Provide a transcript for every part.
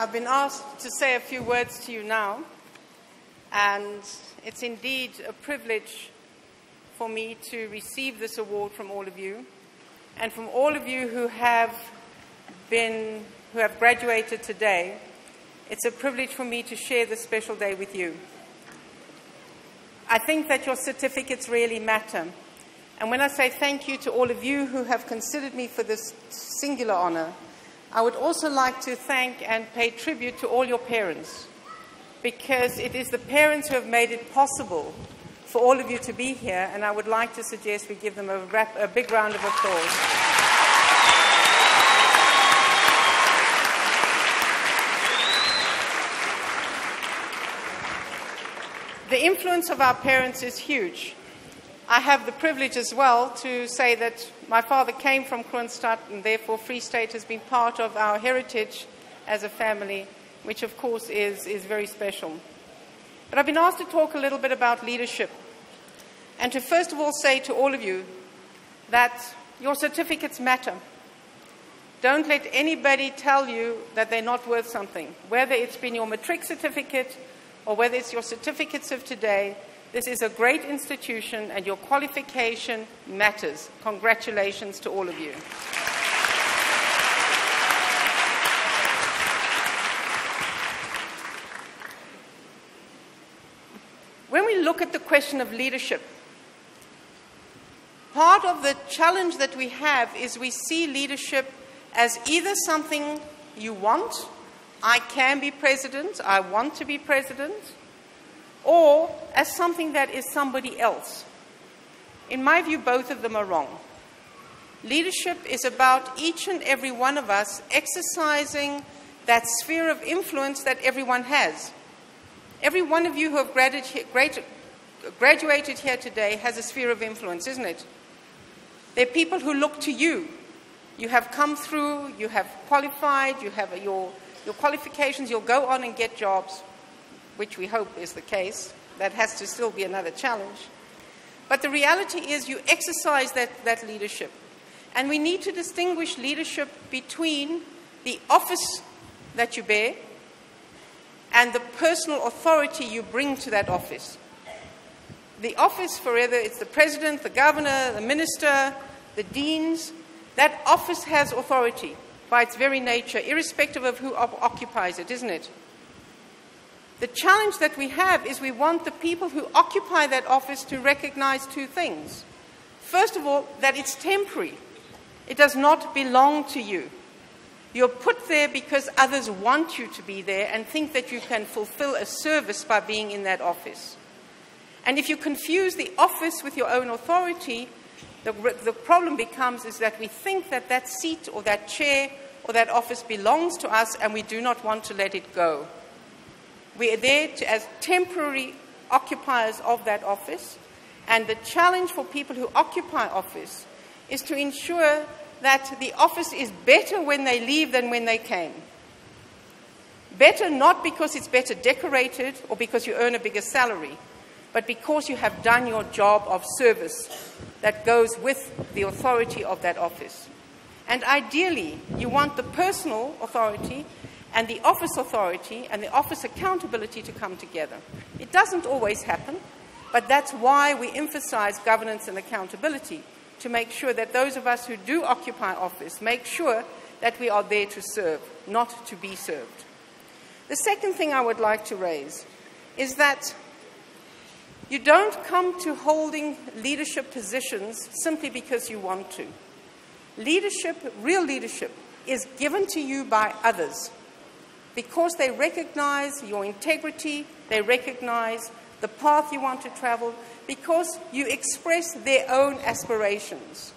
I've been asked to say a few words to you now, and it's indeed a privilege for me to receive this award from all of you, and from all of you who have graduated today. It's a privilege for me to share this special day with you. I think that your certificates really matter. And when I say thank you to all of you who have considered me for this singular honor, I would also like to thank and pay tribute to all your parents, because it is the parents who have made it possible for all of you to be here, and I would like to suggest we give them a big round of applause. The influence of our parents is huge. I have the privilege as well to say that my father came from Kronstadt, and therefore Free State has been part of our heritage as a family, which of course is very special. But I've been asked to talk a little bit about leadership, and to first of all say to all of you that your certificates matter. Don't let anybody tell you that they're not worth something, whether it's been your matric certificate or whether it's your certificates of today. This is a great institution, and your qualification matters. Congratulations to all of you. When we look at the question of leadership, part of the challenge that we have is we see leadership as either something you want. I can be president, I want to be president, or as something that is somebody else. In my view, both of them are wrong. Leadership is about each and every one of us exercising that sphere of influence that everyone has. Every one of you who have graduated here today has a sphere of influence, isn't it? There are people who look to you. You have come through, you have qualified, you have your qualifications, you'll go on and get jobs, which we hope is the case. That has to still be another challenge. But the reality is you exercise that leadership. And we need to distinguish leadership between the office that you bear and the personal authority you bring to that office. The office, for whether it's the president, the governor, the minister, the deans, that office has authority by its very nature, irrespective of who occupies it, isn't it? The challenge that we have is we want the people who occupy that office to recognize two things. First of all, that it's temporary. It does not belong to you. You're put there because others want you to be there and think that you can fulfill a service by being in that office. And if you confuse the office with your own authority, the problem becomes is that we think that that seat or that chair or that office belongs to us, and we do not want to let it go. We are there as temporary occupiers of that office, and the challenge for people who occupy office is to ensure that the office is better when they leave than when they came. Better not because it's better decorated or because you earn a bigger salary, but because you have done your job of service that goes with the authority of that office. And ideally, you want the personal authority and the office authority and the office accountability to come together. It doesn't always happen, but that's why we emphasize governance and accountability, to make sure that those of us who do occupy office make sure that we are there to serve, not to be served. The second thing I would like to raise is that you don't come to holding leadership positions simply because you want to. Leadership, real leadership, is given to you by others because they recognize your integrity, they recognize the path you want to travel, because you express their own aspirations.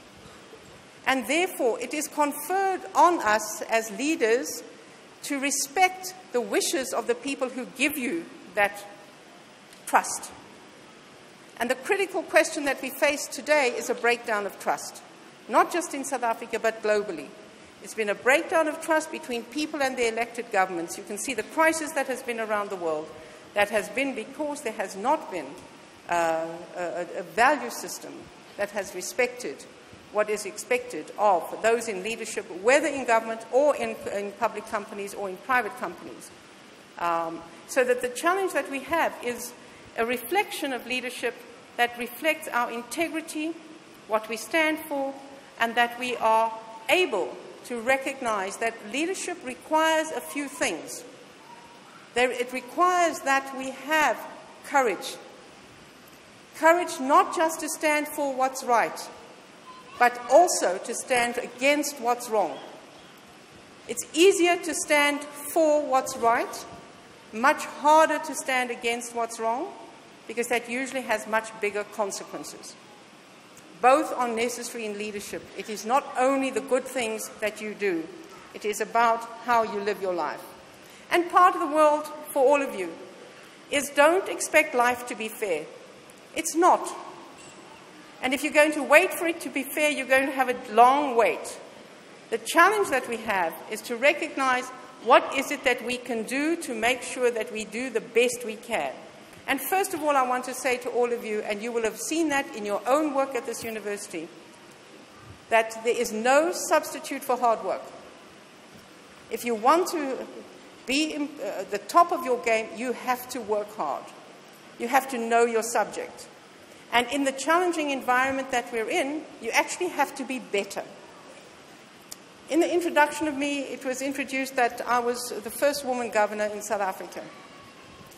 And therefore, it is conferred on us as leaders to respect the wishes of the people who give you that trust. And the critical question that we face today is a breakdown of trust, not just in South Africa, but globally. It's been a breakdown of trust between people and their elected governments. You can see the crisis that has been around the world. That has been because there has not been a value system that has respected what is expected of those in leadership, whether in government or in public companies or in private companies. So that the challenge that we have is a reflection of leadership that reflects our integrity, what we stand for, and that we are able to recognize that leadership requires a few things. It requires that we have courage. Courage not just to stand for what's right, but also to stand against what's wrong. It's easier to stand for what's right, much harder to stand against what's wrong, because that usually has much bigger consequences. Both are necessary in leadership. It is not only the good things that you do. It is about how you live your life. And part of the world for all of you is don't expect life to be fair. It's not. And if you're going to wait for it to be fair, you're going to have a long wait. The challenge that we have is to recognize what is it that we can do to make sure that we do the best we can. And first of all, I want to say to all of you, and you will have seen that in your own work at this university, that there is no substitute for hard work. If you want to be at the top of your game, you have to work hard. You have to know your subject. And in the challenging environment that we're in, you actually have to be better. In the introduction of me, it was introduced that I was the first woman governor in South Africa.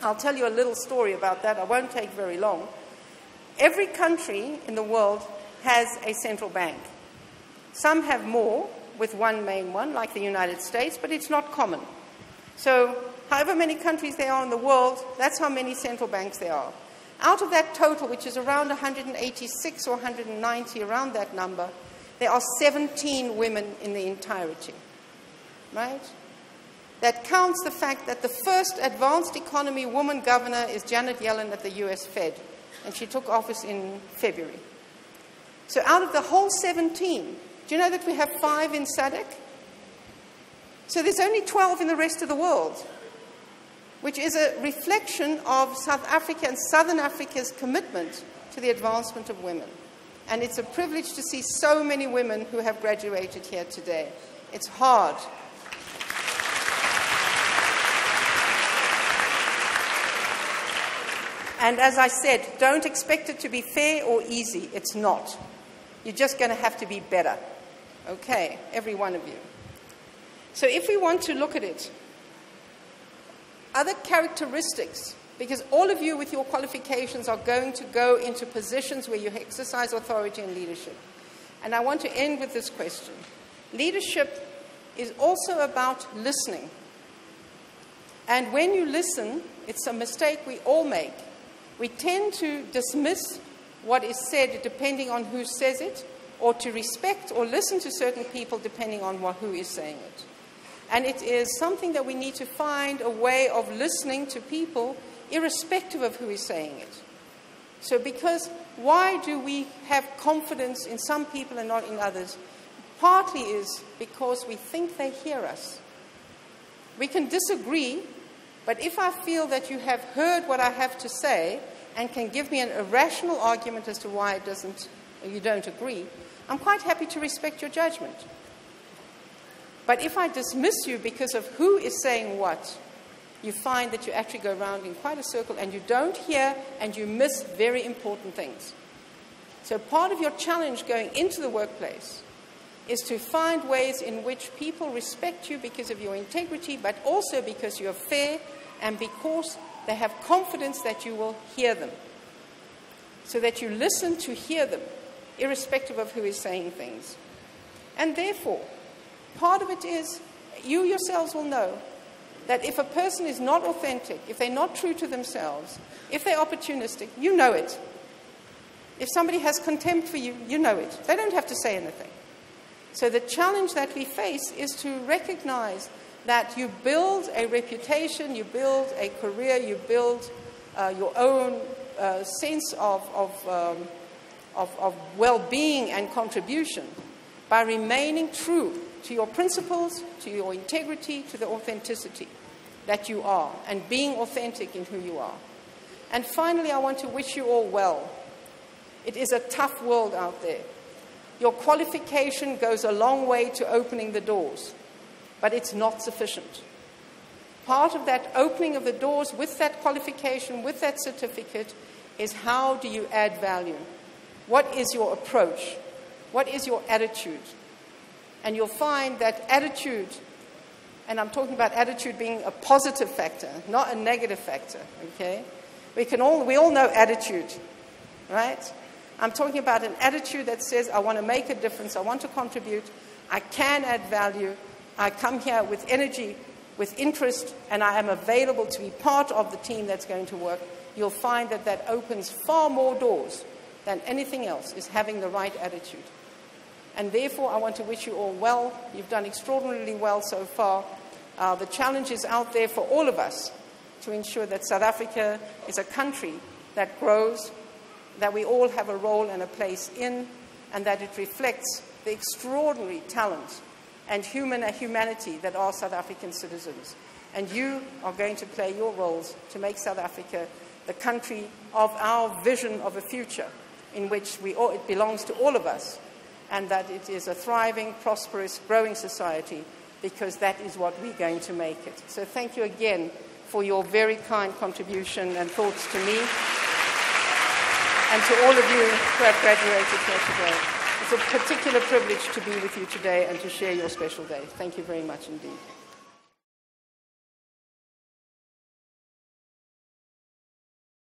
I'll tell you a little story about that. I won't take very long. Every country in the world has a central bank. Some have more, with one main one, like the United States, but it's not common. So however many countries there are in the world, that's how many central banks there are. Out of that total, which is around 186 or 190, around that number, there are 17 women in the entirety, right? That counts the fact that the first advanced economy woman governor is Janet Yellen at the US Fed, and she took office in February. So out of the whole 17, do you know that we have 5 in SADC? So there's only 12 in the rest of the world, which is a reflection of South Africa and Southern Africa's commitment to the advancement of women. And it's a privilege to see so many women who have graduated here today. It's hard. And as I said, don't expect it to be fair or easy. It's not. You're just going to have to be better. Okay, every one of you. So if we want to look at it, other characteristics, because all of you with your qualifications are going to go into positions where you exercise authority and leadership. And I want to end with this question. Leadership is also about listening. And when you listen, it's a mistake we all make. We tend to dismiss what is said depending on who says it, or to respect or listen to certain people depending on who is saying it. And it is something that we need to find a way of listening to people irrespective of who is saying it. So because why do we have confidence in some people and not in others? Partly is because we think they hear us. We can disagree, but if I feel that you have heard what I have to say and can give me a rational argument as to why it doesn't, or you don't agree, I'm quite happy to respect your judgment. But if I dismiss you because of who is saying what, you find that you actually go around in quite a circle and you don't hear and you miss very important things. So part of your challenge going into the workplace is to find ways in which people respect you because of your integrity, but also because you're fair and because they have confidence that you will hear them. So that you listen to hear them, irrespective of who is saying things. And therefore, part of it is, you yourselves will know that if a person is not authentic, if they're not true to themselves, if they're opportunistic, you know it. If somebody has contempt for you, you know it. They don't have to say anything. So the challenge that we face is to recognize that you build a reputation, you build a career, you build your own sense of well-being and contribution by remaining true to your principles, to your integrity, to the authenticity that you are, and being authentic in who you are. And finally, I want to wish you all well. It is a tough world out there. Your qualification goes a long way to opening the doors, but it's not sufficient. Part of that opening of the doors with that qualification, with that certificate, is how do you add value? What is your approach? What is your attitude? And you'll find that attitude, and I'm talking about attitude being a positive factor, not a negative factor, okay? We all know attitude, right? I'm talking about an attitude that says, I want to make a difference, I want to contribute, I can add value, I come here with energy, with interest, and I am available to be part of the team that's going to work. You'll find that that opens far more doors than anything else, is having the right attitude. And therefore, I want to wish you all well. You've done extraordinarily well so far. The challenge is out there for all of us to ensure that South Africa is a country that grows, that we all have a role and a place in, and that it reflects the extraordinary talent and humanity that are South African citizens. And you are going to play your roles to make South Africa the country of our vision of a future in which it belongs to all of us, and that it is a thriving, prosperous, growing society, because that is what we're going to make it. So thank you again for your very kind contribution and thoughts to me, and to all of you who have graduated here today. It's a particular privilege to be with you today and to share your special day. Thank you very much indeed.